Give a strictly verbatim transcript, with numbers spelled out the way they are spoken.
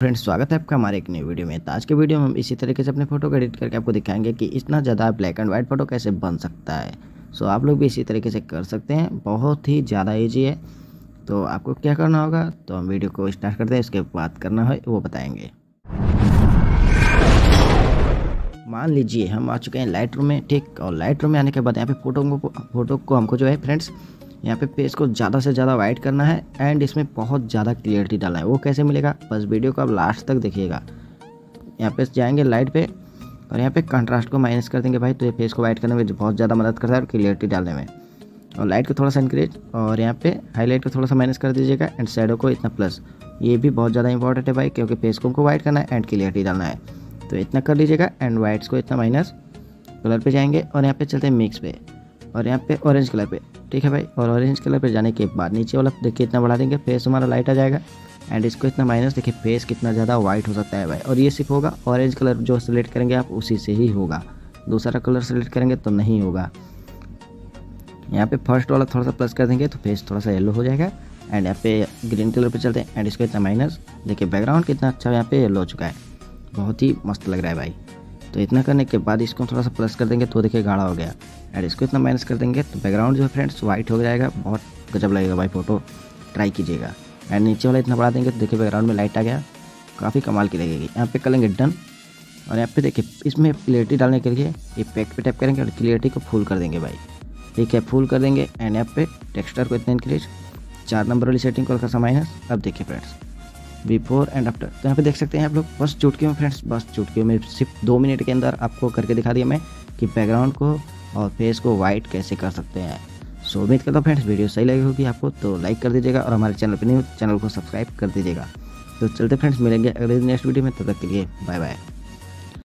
Friends स्वागत है आपका हमारे एक नई वीडियो में। तो आज के वीडियो में हम इसी तरीके से अपने फोटो को एडिट करके आपको दिखाएंगे कि इतना ज़्यादा ब्लैक एंड वाइट फोटो कैसे बन सकता है। सो आप लोग भी इसी तरीके से कर सकते हैं, बहुत ही ज़्यादा ईजी है। तो आपको क्या करना होगा तो हम वीडियो को स्टार्ट करते हैं, उसके बाद करना है वो बताएँगे। मान लीजिए हम आ चुके हैं लाइट रूम में, ठीक। और लाइट रूम में आने के बाद यहाँ पे फोटो को फोटो को हमको जो है फ्रेंड्स यहाँ पे फेस को ज़्यादा से ज़्यादा वाइट करना है एंड इसमें बहुत ज़्यादा क्लियरिटी डालना है। वो कैसे मिलेगा, बस वीडियो को आप लास्ट तक देखिएगा। यहाँ पे जाएंगे लाइट पे और यहाँ पे कंट्रास्ट को माइनस कर देंगे भाई, तो ये फेस को वाइट करने में बहुत ज़्यादा मदद करता है और क्लियरिटी डालने में। और लाइट को थोड़ा सा इंक्रीज और यहाँ पे हाईलाइट को थोड़ा सा माइनस कर दीजिएगा एंड शैडो को इतना प्लस। ये भी बहुत ज़्यादा इंपॉर्टेंट है भाई, क्योंकि फेस को हमको वाइट करना है एंड क्लियरिटी डालना है, तो इतना कर लीजिएगा। एंड वाइट्स को इतना माइनस। कलर पे जाएंगे और यहाँ पे चलते हैं मिक्स पे और यहाँ पे ऑरेंज कलर पे, ठीक है भाई। और ऑरेंज कलर पे जाने के बाद नीचे वाला देखिए इतना बढ़ा देंगे, फेस हमारा लाइट आ जाएगा। एंड इसको इतना माइनस, देखिए फेस कितना ज़्यादा वाइट हो सकता है भाई। और ये सिर्फ होगा ऑरेंज कलर जो सिलेक्ट करेंगे आप उसी से ही होगा, दूसरा कलर सेलेक्ट करेंगे तो नहीं होगा। यहाँ पे फर्स्ट वाला थोड़ा सा प्लस कर देंगे तो फेस थोड़ा सा येलो हो जाएगा। एंड यहाँ पे ग्रीन कलर पर चलते हैं एंड इसको इतना माइनस। देखिए बैकग्राउंड कितना अच्छा यहाँ पे येलो हो चुका है, बहुत ही मस्त लग रहा है भाई। तो इतना करने के बाद इसको थोड़ा सा प्लस कर देंगे तो देखिए गाढ़ा हो गया। एंड इसको इतना माइनस कर देंगे तो बैकग्राउंड जो है फ्रेंड्स वाइट हो जाएगा, बहुत गजब लगेगा भाई फोटो, ट्राई कीजिएगा। एंड नीचे वाला इतना बढ़ा देंगे तो देखिए बैकग्राउंड में लाइट आ गया, काफ़ी कमाल की लगेगी। यहाँ पे करेंगे डन और यहाँ पे देखिए इसमें क्लियरिटी डालने के लिए इफेक्ट पे टैप करेंगे और क्लियरिटी को फुल कर देंगे भाई, ठीक है, फुल कर देंगे। एंड यहाँ पे टेक्सचर को इतना इंक्रीज, चार नंबर वाली सेटिंग को हल्का सा माइनस। अब देखिए फ्रेंड्स बिफोर एंड आफ्टर, तो यहाँ पे देख सकते हैं आप लोग। बस चुटकियों में फ्रेंड्स, बस चुटकियों में सिर्फ दो मिनट के अंदर आपको करके दिखा दिया मैं कि बैकग्राउंड को और फेस को वाइट कैसे कर सकते हैं। सो उम्मीद करता हूँ फ्रेंड्स वीडियो सही लगी होगी आपको, तो लाइक कर दीजिएगा और हमारे चैनल पर नहीं हो चैनल को सब्सक्राइब कर दीजिएगा। तो चलते फ्रेंड्स मिलेंगे अगले नेक्स्ट वीडियो में, तब तक के लिए बाय बाय।